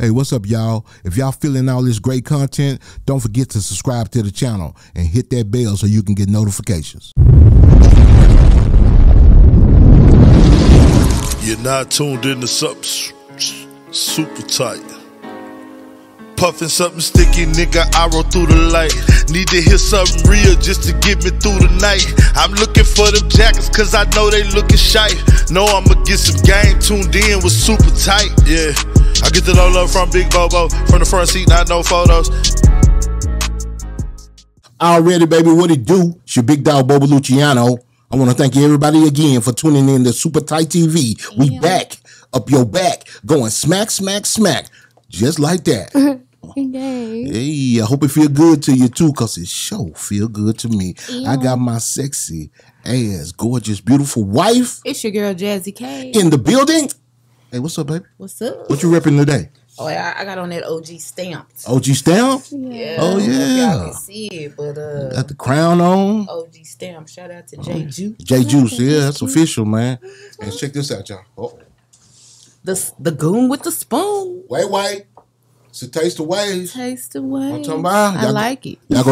Hey, what's up, y'all? If y'all feeling all this great content, don't forget to subscribe to the channel and hit that bell so you can get notifications. You're not tuned into something super tight. Puffin' something sticky, nigga, I roll through the light. Need to hear something real just to get me through the night. I'm looking for them jackets cause I know they looking shite. Know I'ma get some game tuned in with super tight, yeah. I get the low love from Big Bobo, from the front seat, not no photos. Already, baby, what it do? It's your big dog, Bobo Luciano. I want to thank everybody again for tuning in to Super Tight TV. We back, up your back, going smack, smack, smack, just like that. Hey, I hope it feel good to you too, cause it sure feel good to me. Ew. I got my sexy ass, gorgeous, beautiful wife. It's your girl, Jazzy K, in the building. Hey, what's up, baby? What's up? What you repping today? Oh, I got on that OG stamp. OG stamp? Yeah. Oh, yeah. Y'all can see it, but... got the crown on. OG stamp. Shout out to J. Juice. J. Juice, yeah. That's official, man. And check this out, y'all. Oh. The goon with the spoon. Wait. It's a taste of waves. Taste of waves. I'm talking about. I like it. Y'all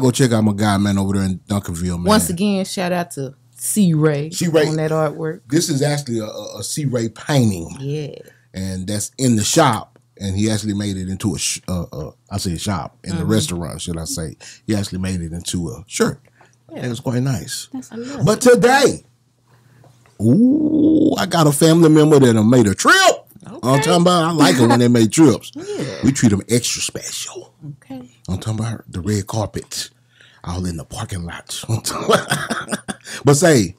go check out my guy, man, over there in Duncanville, man. Once again, shout out to... C-Ray on that artwork. This is actually a C-Ray painting. Yeah. And that's in the shop. And he actually made it into a restaurant, should I say. He actually made it into a shirt. Yeah. It was quite nice. But today, ooh, I got a family member that made a trip. Okay. I'm talking about, I like it when they make trips. Yeah. We treat them extra special. Okay. I'm talking about the red carpet. All in the parking lot. But say,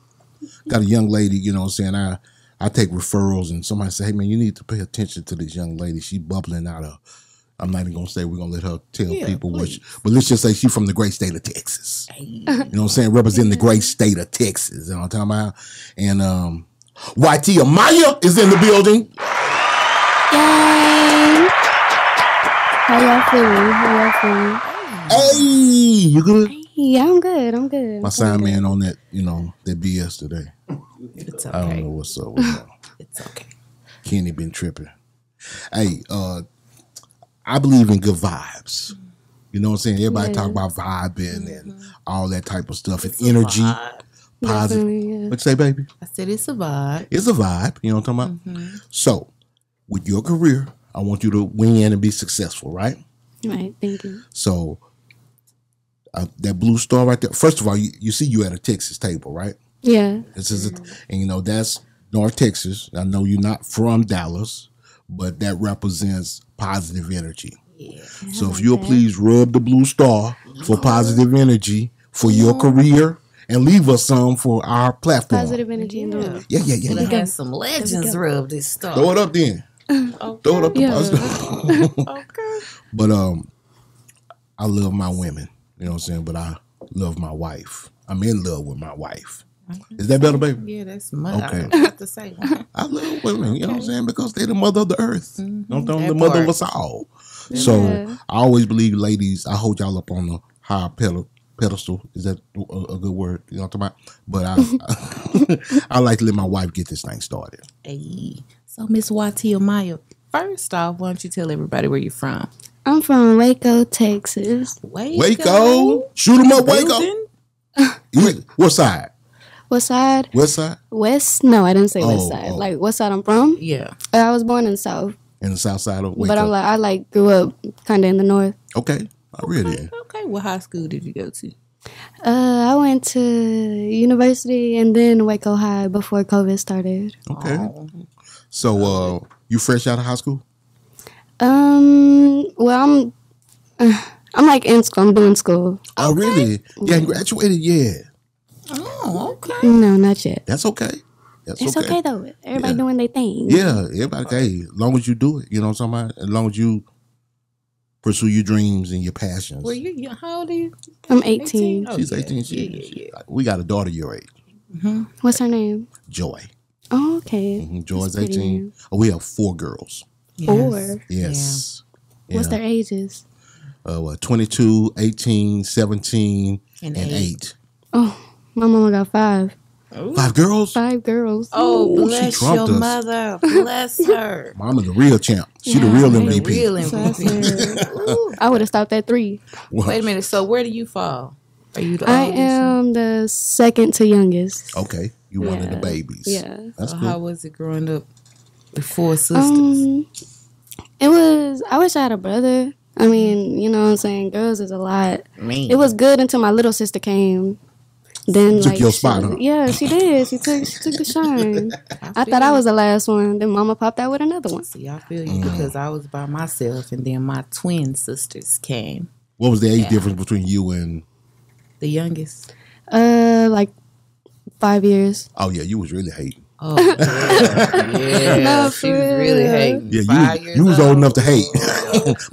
got a young lady, you know what I'm saying? I take referrals and somebody say, hey, man, you need to pay attention to this young lady. She bubbling out of, I'm not even going to say we're going to let her tell people what, but let's just say she from the great state of Texas. You know what I'm saying? Representing the great state of Texas. You know what I'm talking about? And Y.T. Amaya is in the building. Yay! How y'all feeling? Hey, you good? Yeah, I'm good. My sign man on that, you know, that BS today. It's okay. I don't know what's up with that. It's okay. Kenny been tripping. Hey, I believe in good vibes. You know what I'm saying? Everybody talk about vibing and all that type of stuff. It's and energy. Vibe. Positive. Yeah. What you say, baby? I said it's a vibe. It's a vibe. You know what I'm talking about? So, with your career, I want you to win and be successful, right? Right. Thank you. So... that blue star right there. First of all, you see you at a Texas table, right? Yeah. This is, and you know that's North Texas. I know you're not from Dallas, but that represents positive energy. Yeah. So if you'll please rub the blue star for positive energy for your career, and leave us some for our platform. Positive energy in the room. Yeah. We got some legends rub this star. Throw it up then. Throw it up the positive. Okay. But I love my women. You know what I'm saying? But I love my wife. I'm in love with my wife. Is that better, baby? Yeah, that's mother. Okay. I don't have to say that. I love women, you know what I'm saying? Because they're the mother of the earth. Don't tell them the mother of us all. Yeah. So I always believe, ladies, I hold y'all up on the high pedestal. Is that a good word? You know what I'm talking about? But I like to let my wife get this thing started. Hey. So, Miss Y.T. Amaya, first off, why don't you tell everybody where you're from? I'm from Waco, Texas. Waco? Shoot 'em up, Waco. What side? West? No, I didn't say west side. Like what side I'm from? Yeah. I was born in the South. In the South side of Waco. But I grew up kind of in the North. Okay. I really. Okay. What high school did you go to? I went to university and then Waco High before COVID started. Okay. So you fresh out of high school? Well, I'm like in school. I'm doing school. Oh, really? Yeah, you graduated. Yeah. Oh, okay. No, not yet. That's okay. It's okay though. Everybody doing their thing. Yeah, everybody. Hey, as long as you do it, you know what I'm talking about. As long as you pursue your dreams and your passions. Well, you how old are you? I'm 18. Oh, she's 18. Yeah. We got a daughter your age. What's her name? Joy. Oh, okay. Joy's 18. Oh, we have 4 girls. Yes. Yes. Yeah. What's their ages? 22, 18, 17, and 8. Oh, my mama got 5. Ooh. 5 girls? 5 girls. Oh, ooh, bless your mother. Bless her. Mama's the real champ. She the real MVP. Real MVP. I would have stopped at 3. What? Wait a minute. So where do you fall? Are you the oldest? I am the second to youngest. Okay. You one of the babies. Yeah. That's good. How was it growing up with 4 sisters? It was, I wish I had a brother. I mean, you know what I'm saying? Girls is a lot. Man. It was good until my little sister came. Then took your spot, huh? Yeah, she did. She took the shine. I thought I was the last one. Then Mama popped out with another one. See, I feel you because I was by myself, and then my twin sisters came. What was the age difference between you and the youngest? Like 5 years. Oh yeah, you was really hating. Oh yeah, no, she was really hating. Yeah, you was old enough to hate.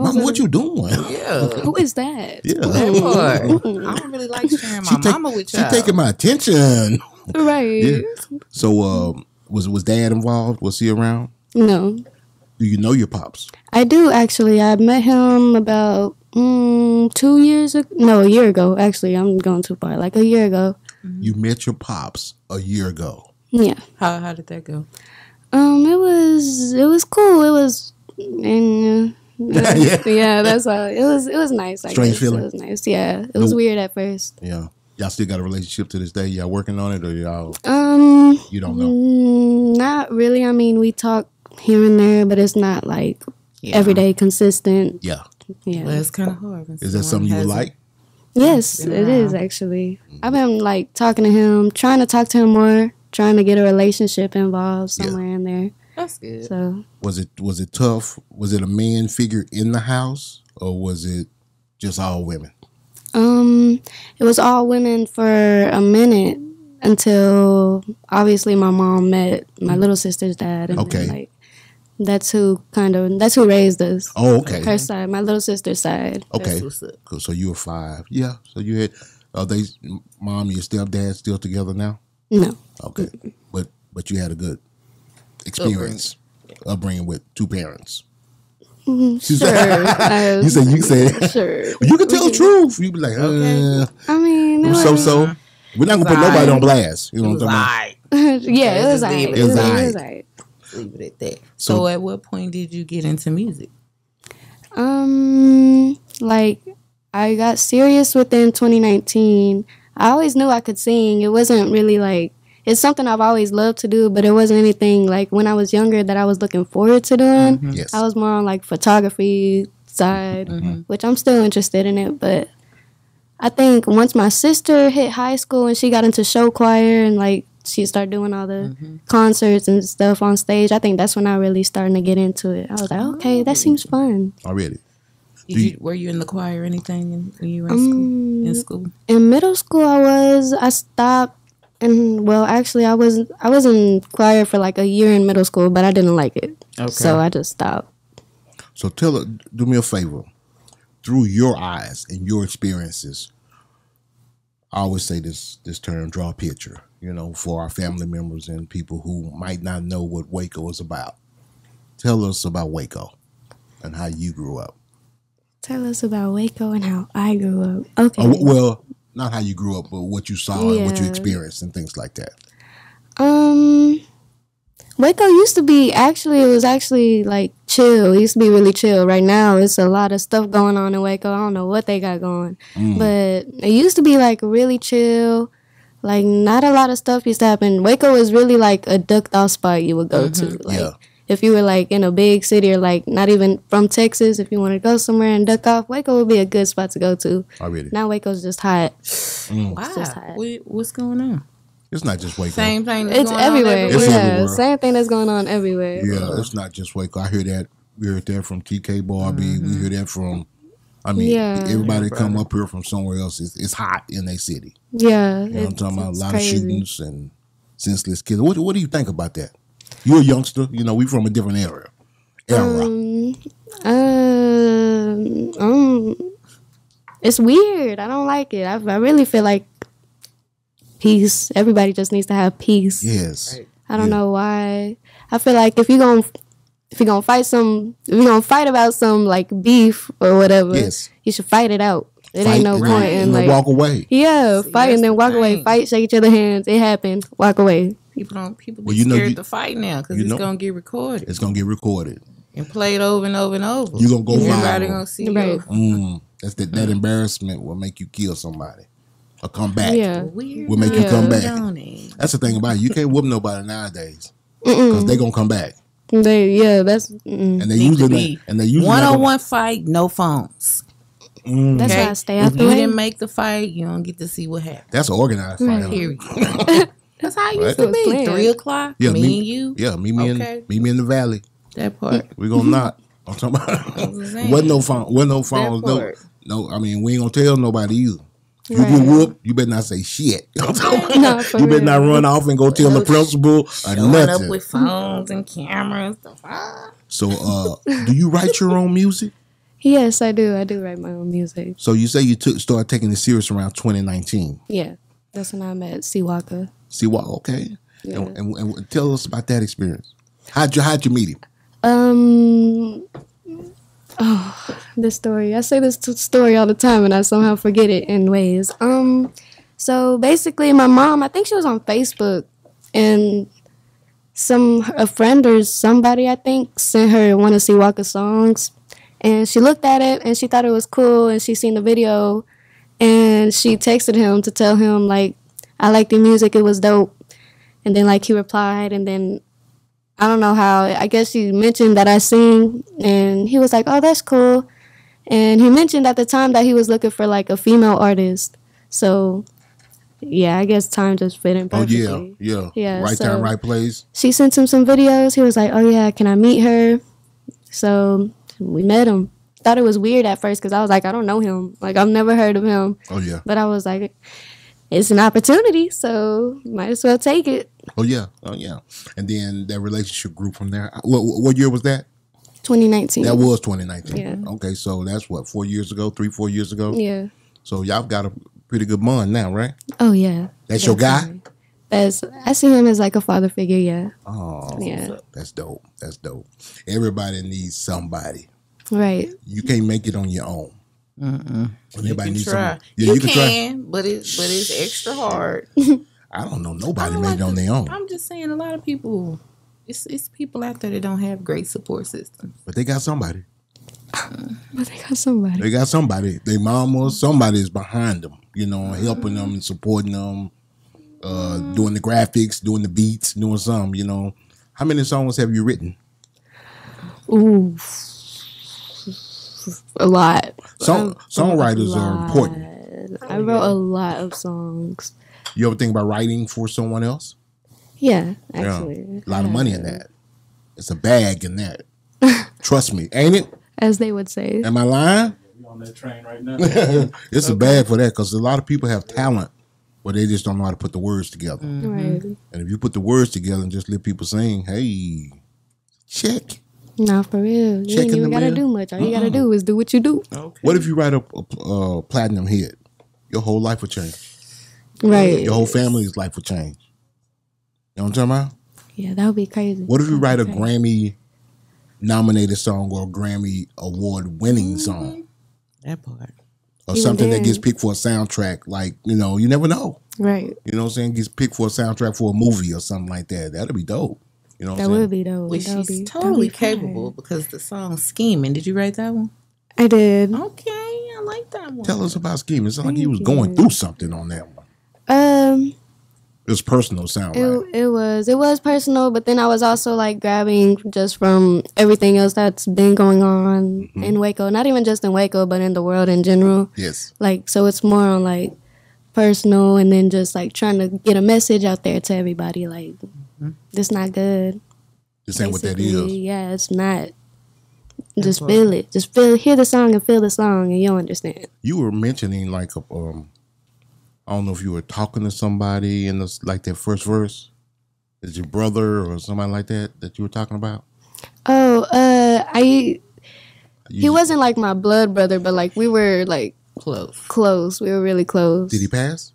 Mama, what you doing? Yeah, who is that? Yeah, I don't really like sharing my mama with you. She's taking my attention, right? Yeah. So, was Dad involved? Was he around? No. Do you know your pops? I do actually. I met him about 2 years ago. No, a year ago. Actually, I'm going too far. Like a year ago. You met your pops a year ago. Yeah. How did that go? It was cool. It was yeah, that's all. It was nice. Strange feeling. It was nice. Yeah. It was weird at first. Yeah. Y'all still got a relationship to this day? Y'all working on it or y'all you don't know? Not really. I mean, we talk here and there, but it's not like everyday consistent. Yeah. Yeah. Well, it's kind of hard. Is that something you like? Yes, it is actually. I've been like talking to him, trying to talk to him more. Trying to get a relationship involved somewhere in there. That's good. So was it tough? Was it a man figure in the house, or was it just all women? It was all women for a minute until obviously my mom met my little sister's dad, and then, like that's who raised us. Oh, okay. Her side, my little sister's side. Okay, cool. So you were 5, yeah. So you had mom, your stepdad still together now? No. Okay. But you had a good experience upbringing with 2 parents. Sure. You said sure. Well, you can tell the truth. You be like, I mean, so we're not gonna put nobody on blast. You know what I'm talking about? Yeah, it was alright. Leave it at that. So at what point did you get into music? Like I got serious within 2019. I always knew I could sing. It wasn't really like, it's something I've always loved to do, but it wasn't anything like when I was younger that I was looking forward to doing. Mm-hmm. Yes. I was more on like photography side, which I'm still interested in it. But I think once my sister hit high school and she got into show choir and like she started doing all the concerts and stuff on stage, I think that's when I really started to get into it. I was like, okay, that seems fun. Already. Were you in the choir or anything when you were in school? In middle school, I was. I stopped, and well, actually, I was in choir for like a year in middle school, but I didn't like it, so I just stopped. So do me a favor, through your eyes and your experiences. I always say this term: draw a picture. You know, for our family members and people who might not know what Waco is about. Tell us about Waco and how you grew up. Tell us about Waco and how I grew up. Okay. Well, not how you grew up, but what you saw and what you experienced and things like that. Waco used to be actually like chill. It used to be really chill. Right now, it's a lot of stuff going on in Waco. I don't know what they got going, but it used to be like really chill. Like not a lot of stuff used to happen. Waco is really like a ducked off spot you would go to. Like, if you were like in a big city or like not even from Texas, if you want to go somewhere and duck off, Waco would be a good spot to go to. I really. Now Waco's just hot. Wow. It's just hot. What's going on? It's not just Waco. Same thing that's going everywhere. It's everywhere. Same thing that's going on everywhere. Yeah, it's not just Waco. I hear that. We heard that from TK Barbie. We hear that from, I mean, everybody come up here from somewhere else. It's hot in their city. Yeah. You know what I'm talking about? A lot of shootings and senseless kills. What do you think about that? You're a youngster. You know, we from a different era. It's weird. I don't like it. I really feel like peace. Everybody just needs to have peace. Yes. Right. I don't know why. I feel like if you're gonna fight about some like beef or whatever, you should fight it out. It ain't no point in like walk away. Yeah, fight and then walk away. Fight, shake each other's hands. It happened. Walk away. People be scared to fight now because it's gonna get recorded. It's gonna get recorded and played over and over and over. You gonna go viral. Everybody gonna see you. That's that embarrassment will make you kill somebody. Or come back. Yeah, will make you come back. That's the thing about it. You can't whoop nobody nowadays because they gonna come back. That's and they usually one-on-one fight, no phones. That's why I stay out. If you didn't make the fight, you don't get to see what happened. That's an organized fight. That's how it used to be. 3 o'clock. Yeah, me and you. Yeah, meet me in the valley. That part. We gonna knock. I'm talking about. Wasn't no phones. No. I mean, we ain't gonna tell nobody either. You get whooped. You better not say shit. You better not run off and go tell the principal or nothing. Up with phones and cameras. So, do you write your own music? Yes, I do. I do write my own music. So you say you started taking it serious around 2019. Yeah, that's when I met C Walka. C Walka, okay. Yeah. And tell us about that experience. How'd you meet him? This story. I say this story all the time, and I somehow forget it in ways. So basically, my mom, I think she was on Facebook, and a friend or somebody, I think, sent her one of C Walka's songs. And she looked at it, and she thought it was cool, and she seen the video, and she texted him to tell him, like, I liked the music, it was dope. And then, like, he replied, and then, I don't know how, I guess she mentioned that I sing, and he was like, oh, that's cool. And he mentioned at the time that he was looking for, like, a female artist. So, yeah, I guess time just fit in perfectly. Oh, yeah. Right time, right place. She sent him some videos. He was like, oh, yeah, can I meet her? So... we met him. Thought it was weird at first because I was like, I don't know him. Like, I've never heard of him. Oh, yeah. But I was like, it's an opportunity, so might as well take it. Oh, yeah. Oh, yeah. And then that relationship grew from there. What year was that? 2019. That was 2019. Yeah. Okay, so that's what, 4 years ago? 3, 4 years ago? Yeah. So y'all got a pretty good bond now, right? Oh, yeah. That's your guy? I see him as like a father figure, yeah. Oh, yeah. That's dope. That's dope. Everybody needs somebody. Right. You can't make it on your own. Everybody needs somebody. Yeah, you can try. But it's extra hard. I don't know. Nobody made it on their own. I'm just saying, a lot of people, it's people out there that don't have great support systems. But they got somebody. They got somebody. Their mama, somebody is behind them, you know, helping them and supporting them. Doing the graphics, doing the beats, doing something, you know. How many songs have you written? Ooh, a lot. Songwriters are important. I wrote a lot of songs. You ever think about writing for someone else? Yeah, actually. Yeah. A lot of money in that. It's a bag in that. Trust me, ain't it? As they would say. Am I lying? You're on that train right now. It's a bag for that because a lot of people have talent. Well, they just don't know how to put the words together. Right. And if you put the words together and just let people sing, hey, check. Nah, for real. You ain't even got to do much. All you got to do is do what you do. Okay. What if you write a platinum hit? Your whole life will change. Right. Your whole family's life will change. You know what I'm talking about? Yeah, that would be crazy. What if you write a Grammy-nominated song or a Grammy award-winning song? That part. Or even something that gets picked for a soundtrack, like, you know, you never know. Right. You know what I'm saying? Gets picked for a soundtrack for a movie or something like that. That'd be dope. You know what I'm saying? That would be dope. Which she's totally capable because the song Schemin'. Did you write that one? I did. Okay, I like that one. Tell us about Schemin'. It's like you was going through something on that one. It was personal sound, right? It was personal, but then I was also like grabbing just from everything else that's been going on in Waco. Not even just in Waco, but in the world in general. Yes. Like, so it's more on like personal and then just like trying to get a message out there to everybody. Like, this not good. This ain't basically what that is. Yeah, it's not. Just feel it. Just hear the song and feel the song and you'll understand. You were mentioning like I don't know if you were talking to somebody in this, like, their first verse. Is your brother or somebody like that you were talking about? Oh, he wasn't like my blood brother, but like we were like close. We were really close. Did he pass?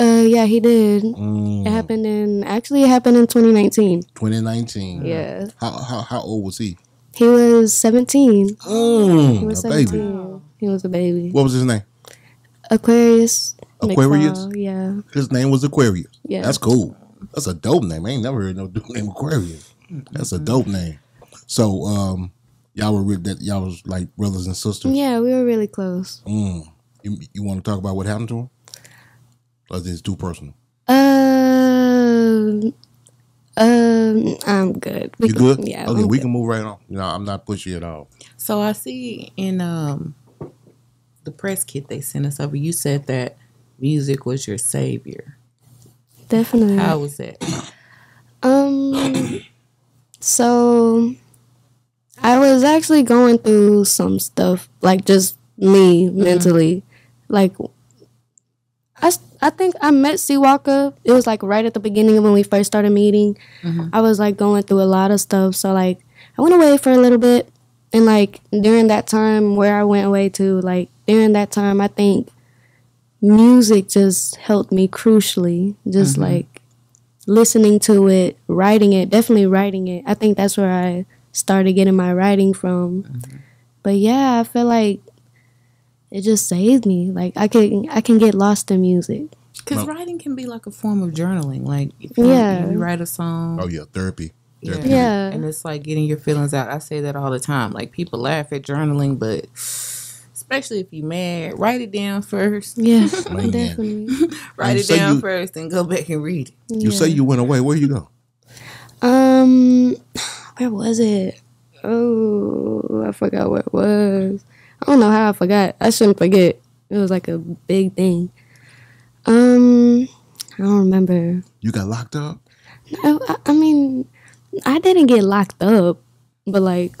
Yeah, he did. It happened in 2019. 2019. Yeah. How old was he? He was 17. He was a baby. He was a baby. What was his name? Aquarius. Aquarius? McFall, yeah. His name was Aquarius. Yeah. That's cool. That's a dope name. I ain't never heard no dude named Aquarius. That's a dope name. So, y'all was like brothers and sisters? Yeah, we were really close. Mm. You want to talk about what happened to him? Or is this too personal? I'm good. You good? Yeah. Okay, we can move right on. You know, I'm not pushy at all. So I see in the press kit they sent us over, you said that music was your savior. Definitely. How was it? So I was actually going through some stuff, like just me mentally. Like I think I met C Walka. It was like right at the beginning when we first started meeting. I was like going through a lot of stuff. So like I went away for a little bit. And like during that time where I went away to, like during that time, I think music just helped me crucially. Just like listening to it, writing it, definitely writing it. I think that's where I started getting my writing from. But yeah, I feel like it just saved me. Like I can get lost in music because writing can be like a form of journaling. Like if you, you write a song, therapy, and it's like getting your feelings out. I say that all the time. Like people laugh at journaling, but especially if you're mad, write it down first. Yeah, definitely. Write it down first and go back and read it. You say you went away. Where you go? Where was it? Oh, I forgot where it was. I don't know how I forgot. I shouldn't forget. It was like a big thing. I don't remember. You got locked up? No, I mean, I didn't get locked up, but like,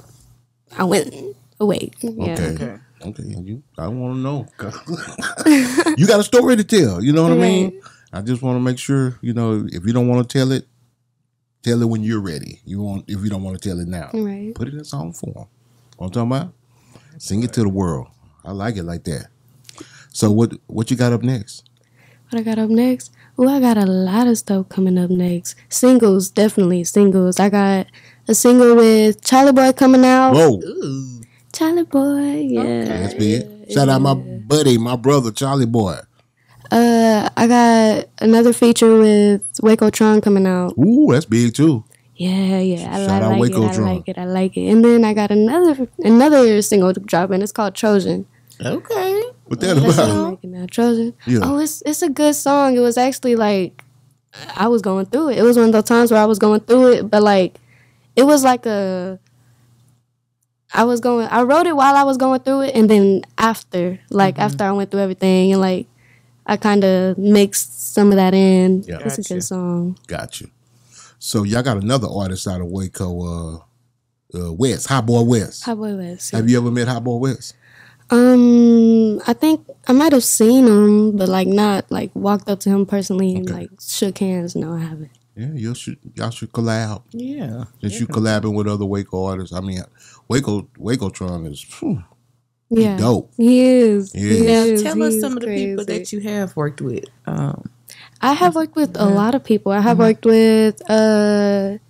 I went away. Yeah. Okay. You, I want to know. You got a story to tell. You know what I mean? I just want to make sure, you know, if you don't want to tell it, tell it when you're ready. You want, if you don't want to tell it now, put it in song form. What I'm talking about? Sing it to the world. I like it like that. So what you got up next? What I got up next? Oh, I got a lot of stuff coming up next. Singles, definitely singles. I got a single with Charlie Boy coming out. Whoa. Ooh. Charlie Boy, yeah. Okay, that's big. Shout out my buddy, my brother, Charlie Boy. I got another feature with Waco Tron coming out. Ooh, that's big too. Yeah. I like it. And then I got another single dropping. It's called Trojan. Okay. What that about? Now, Trojan. Yeah. Oh, it's a good song. It was actually like I was going through it. It was one of those times where I was going through it, but like it was like a I wrote it while I was going through it, and then after, like after I went through everything, and like I kind of mixed some of that in. Yeah. It's a good song. Gotcha. So y'all got another artist out of Waco, West, Hot Boy West. Have you ever met Hot Boy West? I think I might have seen him, but like not like walked up to him personally and like shook hands. No, I haven't. Yeah, y'all should collab. Yeah, since you collabing with other Waco artists. I mean, Waco Tron is dope. He is. Now tell us some of the people that you have worked with. I have worked with a lot of people. I have worked with, where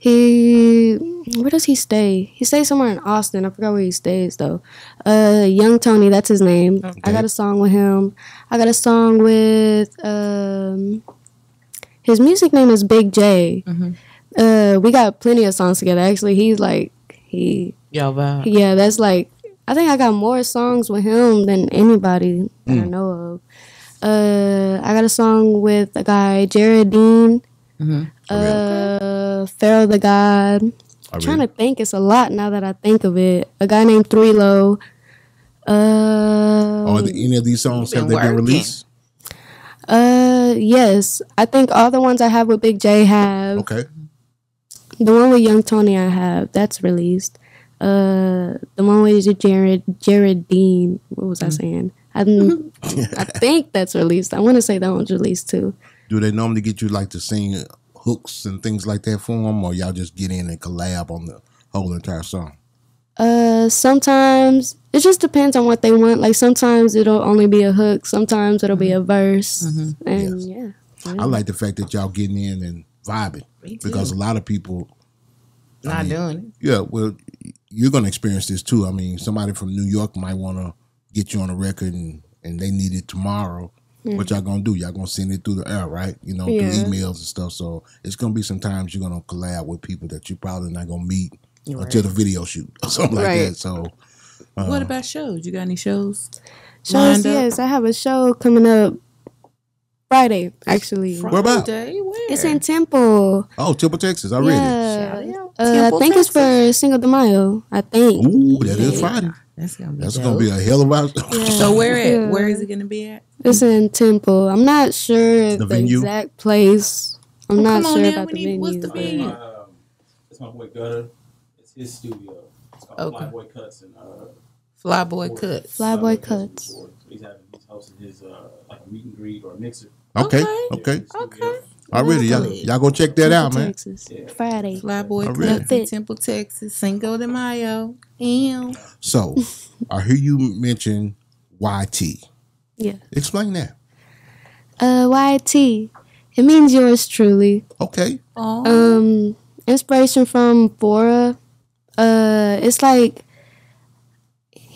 does he stay? He stays somewhere in Austin. I forgot where he stays, though. Young Tony, that's his name. Okay. I got a song with him. I got a song with, his music name is Big J. We got plenty of songs together. Actually, he's like, yeah, that's like, I think I got more songs with him than anybody that I know of. I got a song with a guy, Jared Dean, Pharaoh the God. I'm trying to think. It's a lot now that I think of it. A guy named Three Low. Are any of these songs, have they been released? Yes. I think all the ones I have with Big J have. Okay. The one with Young Tony I have. That's released. The one with Jared Dean. What was I saying? I think that's released. I want to say that one's released too. Do they normally get you like to sing hooks and things like that for them, or y'all just get in and collab on the whole entire song? Sometimes it just depends on what they want. Like sometimes it'll only be a hook, sometimes it'll be a verse, and I like the fact that y'all getting in and vibing because a lot of people not doing it. Yeah, well, you're gonna experience this too. I mean, somebody from New York might want to get you on a record and and they need it tomorrow, what y'all gonna do? Y'all gonna send it through the air, right? You know, through emails and stuff. So it's gonna be sometimes you're gonna collab with people that you probably not gonna meet until the video shoot or something like that. So what about shows? You got any shows? Shows, yes. I have a show coming up Friday, actually. Friday? Where about? Where? It's in Temple. Oh, Temple, Texas. I read it. Temple, I think Texas. It's for Cinco de Mayo, I think. Ooh, that is Friday. That's going to be a hell of a... So where is it going to be at? It's in Temple. I'm not sure the exact place. I'm not sure about the venue. What's the venue? It's my boy Gunnar. It's his studio. It's called Flyboy Cuts and... Flyboy Cuts. Flyboy Cuts. He's hosting his like a meet and greet or a mixer. Okay. Okay. Okay. Already, y'all go check that out, man. Texas. Yeah. Friday. Flyboy Cuts in Temple, Texas. Cinco de Mayo. Damn. So, I hear you mention YT. Yeah. Explain that. YT. It means yours truly. Okay. Inspiration from Phora. It's like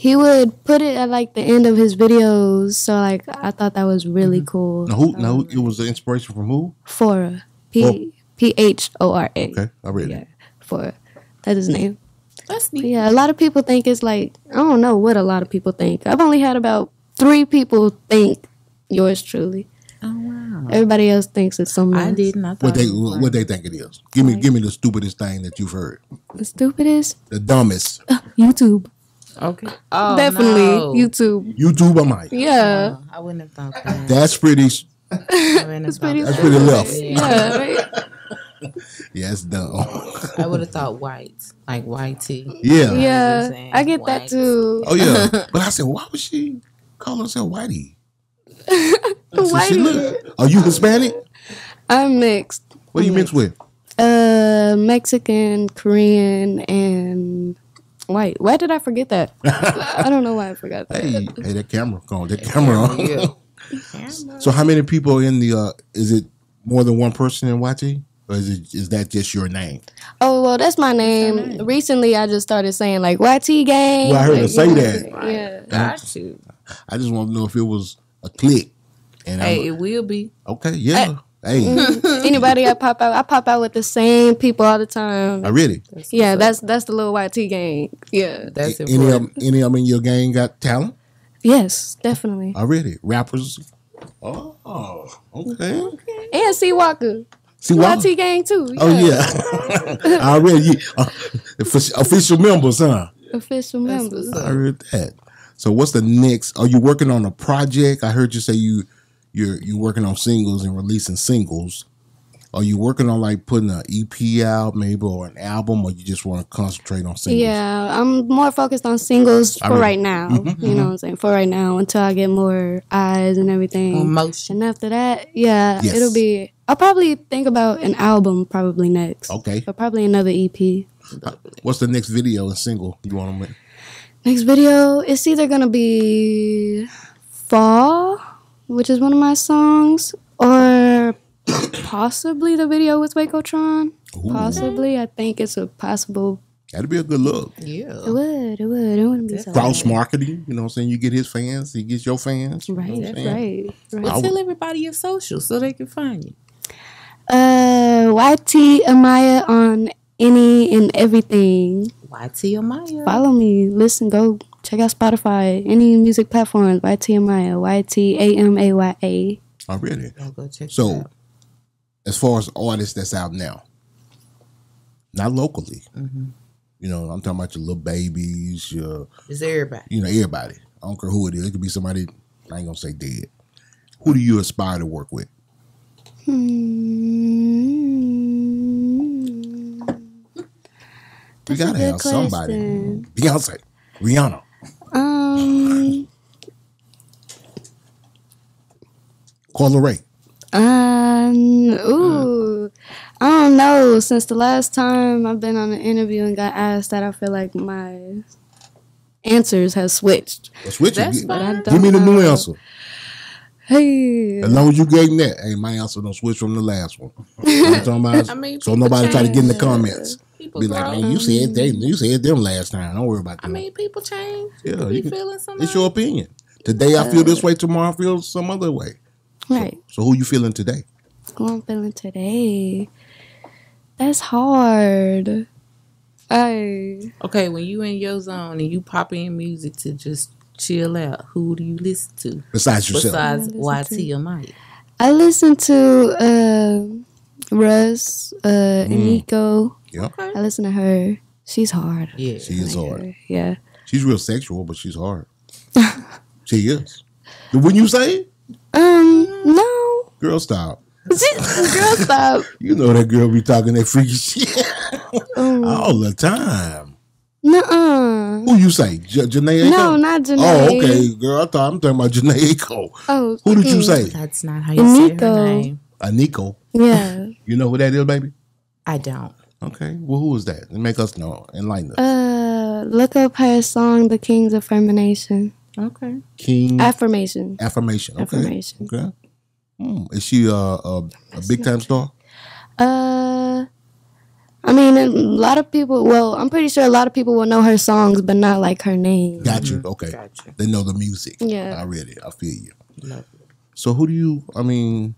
he would put it at like the end of his videos, so like I thought that was really cool. Now it was the inspiration from who? Phora, Phora. Okay, I read it. Phora, that's his name. That's neat. But yeah, a lot of people think it's like I don't know what a lot of people think. I've only had about 3 people think yours truly. Oh wow! Everybody else thinks it's something. I didn't. I thought what they think it is. Give me the stupidest thing that you've heard. The stupidest. The dumbest. YouTube. Okay. Oh, definitely YouTube. YouTube, Amaya. Yeah. Oh, I wouldn't have thought that. That's pretty. That's pretty. That's pretty left. Yeah. Right? Yeah, it's dumb. I would have thought white, like YT. Yeah. Yeah. I get that too. Oh yeah. But I said, why would she call herself Whitey? Whitey. Are you Hispanic? I'm mixed. What are you mixed with? Mexican, Korean, and. White. Why did I forget that? I don't know why I forgot that. Hey, that camera on. That camera on. Yeah. So how many people in the, is it more than one person in YT? Or is that just your name? Oh, well, that's my name. Recently, I just started saying like YT gang. Well, I heard her say that. Right. Yeah. Got you. I just want to know if it was a clique. And hey, it will be. Okay, yeah. Anybody I pop out with the same people all the time. I really? Yeah, that's the little YT gang. Yeah, that's it. Any of them in your gang got talent? Yes, definitely. I really? Rappers? Oh, okay. And C Walka. C Walka? YT gang too. Yeah. Oh, yeah. I read you. Official members, huh? Official members. I heard that. So what's the next? Are you working on a project? I heard you say you're working on singles and releasing singles. Are you working on like putting an EP out maybe or an album, or you just want to concentrate on singles? Yeah, I'm more focused on singles for right now. You know what I'm saying? For right now until I get more eyes and everything. And after that, yeah, it'll be... I'll probably think about an album probably next. Okay. But probably another EP. What's the next video and single you want to make? Next video, it's either going to be Fall... which is one of my songs, or possibly the video with Waco Tron. Ooh. Possibly, I think it's a possible. That'd be a good look. Yeah, it would. It would. It wouldn't be so cross marketing. You know what I'm saying? You get his fans, he gets your fans. Right. You know that's right. Right. Well, tell everybody your socials so they can find you. YT Amaya on any and everything. YT Amaya. Follow me. Listen. Go. Check out Spotify, any music platforms, YT Amaya, YTAMAYA. Oh, really? I'll go check it out. As far as artists that's out now, not locally, you know, I'm talking about your little babies, your... It's everybody. You know, everybody. I don't care who it is. It could be somebody, I ain't going to say dead. Who do you aspire to work with? We got to have somebody. Beyonce. Rihanna. Kilo La Crea. Ooh. I don't know. Since the last time I've been on an interview and got asked that, I feel like my answers have switched. That's fine. Give me the new answer. Hey. As long as you gave me that. Hey, my answer don't switch from the last one. I mean, so nobody try to get in the comments. People be like, oh, you said them last time. Don't worry about that. I mean, people change. Yeah, you be feeling something. It's your opinion. Today I feel this way, tomorrow I feel some other way. Right. So who you feeling today? Who I'm feeling today? That's hard. Hey. Okay, when you in your zone and you pop in music to just chill out, who do you listen to? Besides yourself. Besides Y.T. Amaya. I listen to Russ, Aniko. Yeah. Okay. I listen to her. She's hard. Yeah. She is hard. Her. Yeah. She's real sexual, but she's hard. She is. Wouldn't you say? No. Girl, stop. Girl, stop. You know that girl be talking that freaky shit all the time. Nuh-uh. Who you say? Janae Aiko? No, not Janae. Oh, okay, girl. I'm talking about Janae Aiko. Oh, who did you say? That's not how you say her name. Aniko. Yeah. You know who that is, baby? I don't. Okay. Well, who is that? Make us know. Enlighten us. Look up her song, "The Kings of Affirmation." Okay. King Affirmation. Affirmation. Okay. Affirmation. Okay. Is she a big time star? I mean, a lot of people. Well, I'm pretty sure a lot of people will know her songs, but not like her name. Got you. Okay. Gotcha. They know the music. Yeah. I read it. I feel you. Love it. So, who do you? I mean,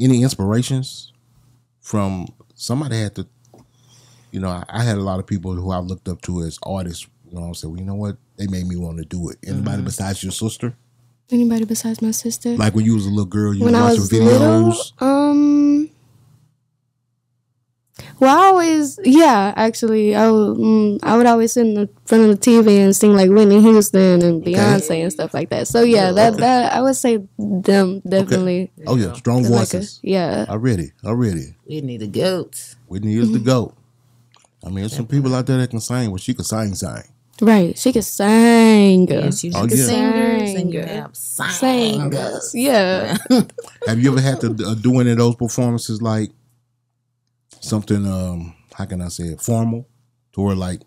any inspirations from somebody had to? You know, I had a lot of people who I looked up to as artists. You know, I said, well, you know what? They made me want to do it. Anybody besides your sister? Anybody besides my sister? Like when you was a little girl, you watched some videos. Little, well, I always, actually, I would always sit in the front of the TV and sing like Whitney Houston and Beyonce and stuff like that. So yeah, that I would say them definitely. Okay. Oh yeah, strong voices. Like already. Whitney the goat. Whitney is the goat. I mean, there's some people out there that can sing, but she can sing. Right, she can sing. Yes, she's a singer. Singers, yeah. Have you ever had to do any of those performances, like something? How can I say it? Formal, to where like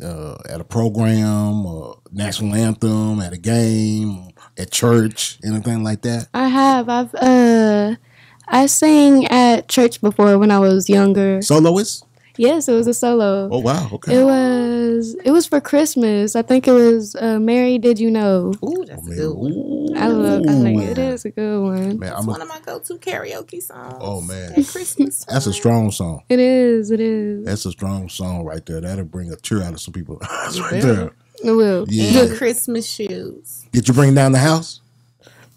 at a program, or national anthem, at a game, at church, anything like that? I have. I sang at church before when I was younger. Soloist. Yes, it was a solo. Oh, wow. Okay. It was for Christmas. I think it was Mary Did You Know. Ooh, that's a good one. I like it. It is a good one. Man, it's one of my go-to karaoke songs. Oh, man. At Christmas. That's a strong song. It is. It is. That's a strong song right there. That'll bring a tear out of some people's eyes right there. It will. Yeah. Your Christmas shoes. Did you bring down the house?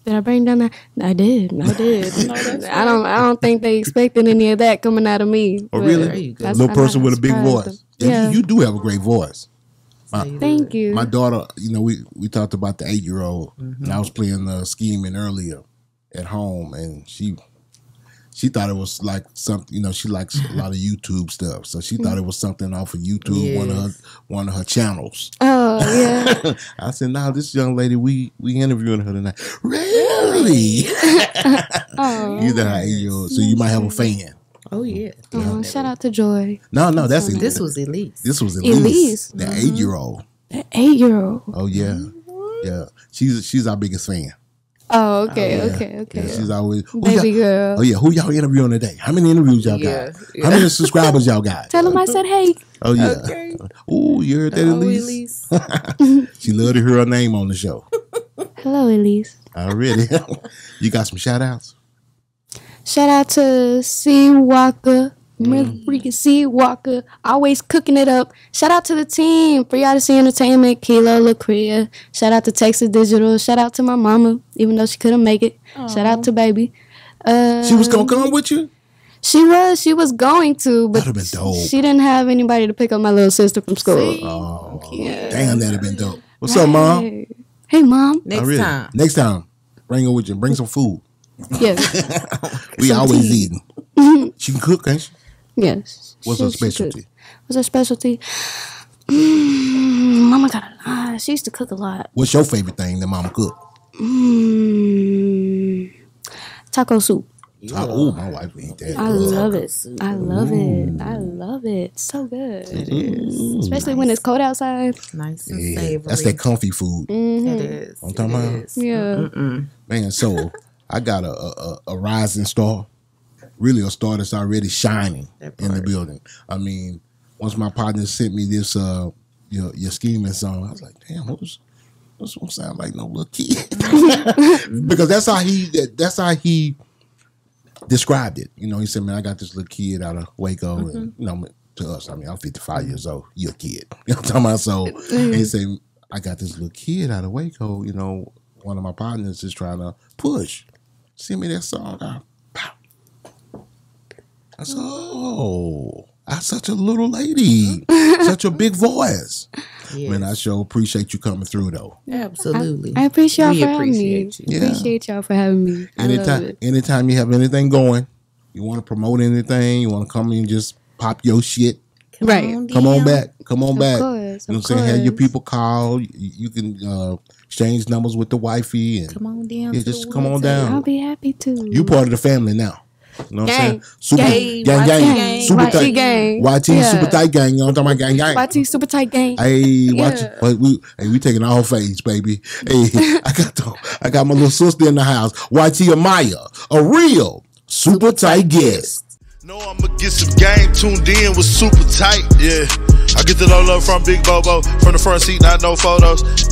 Did I bring down that? I did. No, I don't think they expected any of that coming out of me. Oh, really? There you go. Little person with a big voice. Yeah. You do have a great voice. Thank you. My daughter, you know, we talked about the 8-year-old, and I was playing Schemin' earlier at home, and she thought it was like something. You know, she likes a lot of YouTube stuff, so she thought it was something off of YouTube, one of her channels. Oh yeah. I said, "No, this young lady, we interviewing her tonight." Really? Oh, you know how 8-year-old, so you might have a fan. Oh yeah. Oh, shout out to Joy. No, that's Elise. This was Elise. The 8-year-old. The 8-year-old. Oh yeah, yeah. She's our biggest fan. Oh, okay, okay. Yeah, she's always baby girl. Oh yeah, who y'all interviewing today? How many interviews y'all got? How many subscribers y'all got? Tell them I said hey. Oh yeah. Okay. Ooh, you heard that, Elise? She loved to hear her name on the show. Hello, Elise. Already. You got some shout outs? Shout out to C Walka. Freaking C Walka, always cooking it up. Shout out to the team, Free Odyssey Entertainment, Kilo La Crea. Shout out to Texas Digital. Shout out to my mama, even though she couldn't make it. Aww. Shout out to baby. She was gonna come with you. She was going to, but that'd have been dope. She didn't have anybody to pick up my little sister from school. See? Oh, yeah. Damn, that'd have been dope. What's up, mom? Hey, mom. Next time, bring her with you. Bring some food. Yes. We always eating. She can cook, ain't she? Yes. What's her specialty? Mama got a lot. She used to cook a lot. What's your favorite thing that mama cooked? Taco soup. Yeah. Oh, my wife eat that. I love it. I love it. So good. It is. Especially when it's cold outside. Nice and savory. That's that comfy food. It is. I'm talking about? Yeah. Man, so I got a rising star. Really a star that's already shining in the building. I mean, once my partner sent me this your Schemin' song, I was like, damn, who's This don't sound like no little kid. Because that's how he described it. You know, he said, man, I got this little kid out of Waco. Mm-hmm. And, you know, to us, I mean, I'm 55 years old. You're a kid. You know what I'm talking about? So and he said, I got this little kid out of Waco. You know, one of my partners is trying to push. Send me that song. I said, oh, I'm such a little lady. Such a big voice. Yes. Man, I sure appreciate you coming through, though. Absolutely. I appreciate y'all for having me. Yeah. Appreciate y'all for having me. Anytime you have anything going, you want to promote anything, you want to come and just pop your shit. Come on back. Course, you know what I'm saying? Have your people call. You can exchange numbers with the wifey. And come on down. Yeah, just come on down. I'll be happy to. You part of the family now. You know gang. What I'm saying? Super gang, gang, super tight gang. YT super tight gang. You know what I'm talking about? Gang, gang. YT super tight gang. Hey, watch it. Yeah. We taking all fades, baby. Hey, I got my little sister in the house. YT Amaya, a real super tight guest. No, I'ma get some game tuned in with super tight. Yeah, I get the low love from Big Bobo from the front seat, not no photos.